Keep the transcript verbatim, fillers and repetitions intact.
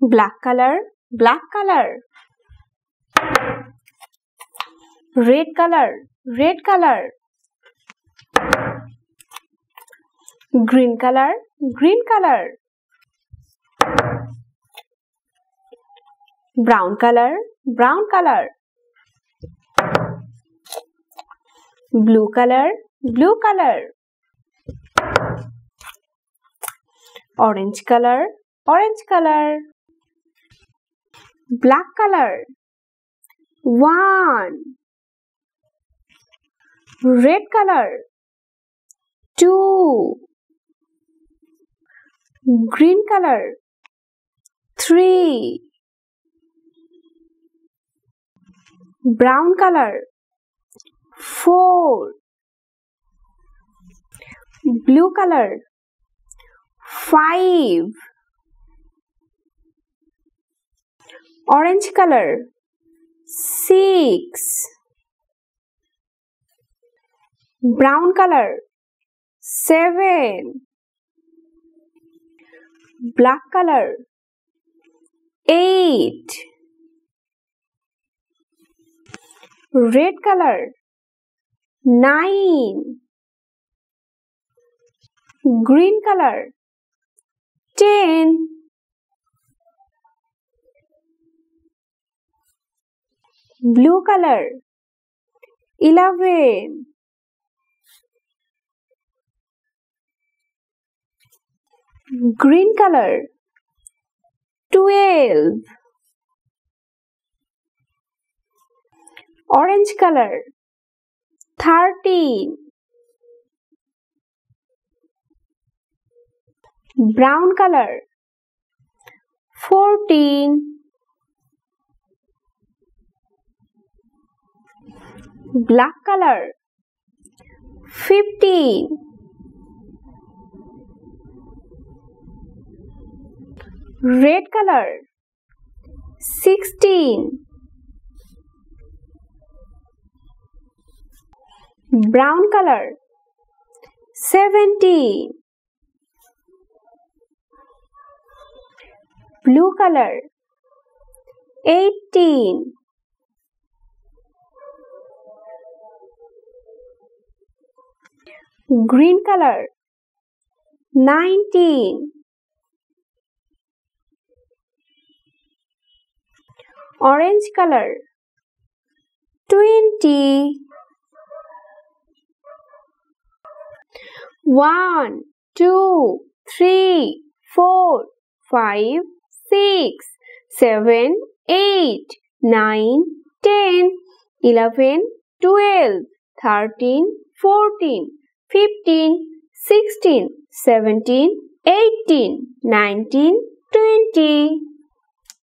black color, black color. Red color, red color. Green color, green color. Brown color, brown color. Blue color, blue color. Orange color, orange color. Black color. One. Red color. Two. Green color. Three. Brown color. Four. Blue color. Five. Orange color. Six. Brown color. Seven. Black color. Eight. Red color. Nine. Green color. Ten. Blue color. Eleven. Green color. Twelve. Orange color. Thirteen. Brown color. Fourteen. Black color. Fifteen. Red color. Sixteen. Brown color. Seventeen. Blue color. Eighteen. Green color. Nineteen. Orange color. Twenty. One, two, three, four, five, six, seven, eight, nine, ten, eleven, twelve, thirteen, fourteen, fifteen, sixteen, seventeen, eighteen, nineteen, twenty.